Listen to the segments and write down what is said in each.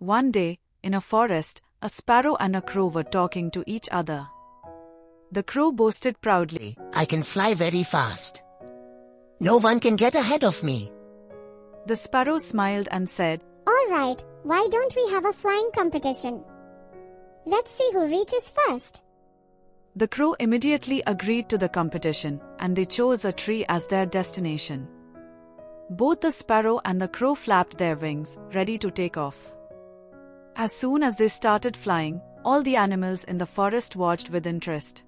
One day, in a forest, a sparrow and a crow were talking to each other. The crow boasted proudly, "I can fly very fast. No one can get ahead of me." The sparrow smiled and said, "All right, why don't we have a flying competition? Let's see who reaches first." The crow immediately agreed to the competition, and they chose a tree as their destination. Both the sparrow and the crow flapped their wings, ready to take off. As soon as they started flying, all the animals in the forest watched with interest.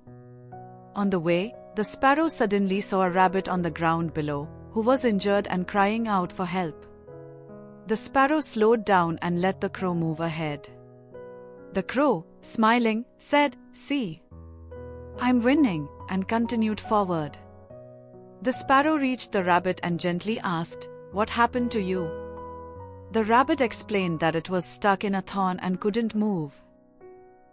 On the way, the sparrow suddenly saw a rabbit on the ground below, who was injured and crying out for help. The sparrow slowed down and let the crow move ahead. The crow, smiling, said, "See, I'm winning," and continued forward. The sparrow reached the rabbit and gently asked, "What happened to you?" The rabbit explained that it was stuck in a thorn and couldn't move.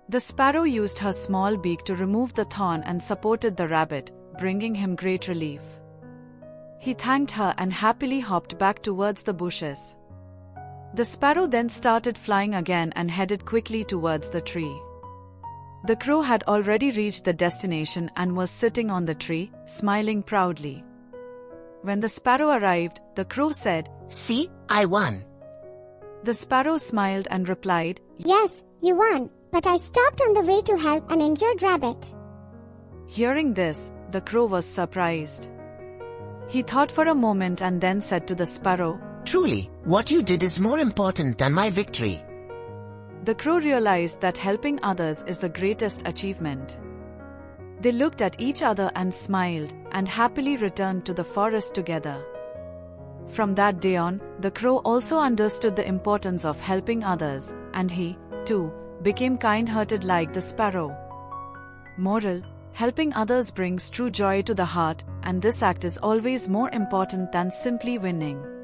The sparrow used her small beak to remove the thorn and supported the rabbit, bringing him great relief. He thanked her and happily hopped back towards the bushes. The sparrow then started flying again and headed quickly towards the tree. The crow had already reached the destination and was sitting on the tree, smiling proudly. When the sparrow arrived, the crow said, "See, I won." The sparrow smiled and replied, "Yes, you won, but I stopped on the way to help an injured rabbit." Hearing this, the crow was surprised. He thought for a moment and then said to the sparrow, "Truly, what you did is more important than my victory." The crow realized that helping others is the greatest achievement. They looked at each other and smiled, and happily returned to the forest together. From that day on, the crow also understood the importance of helping others, and he, too, became kind-hearted like the sparrow. Moral: helping others brings true joy to the heart, and this act is always more important than simply winning.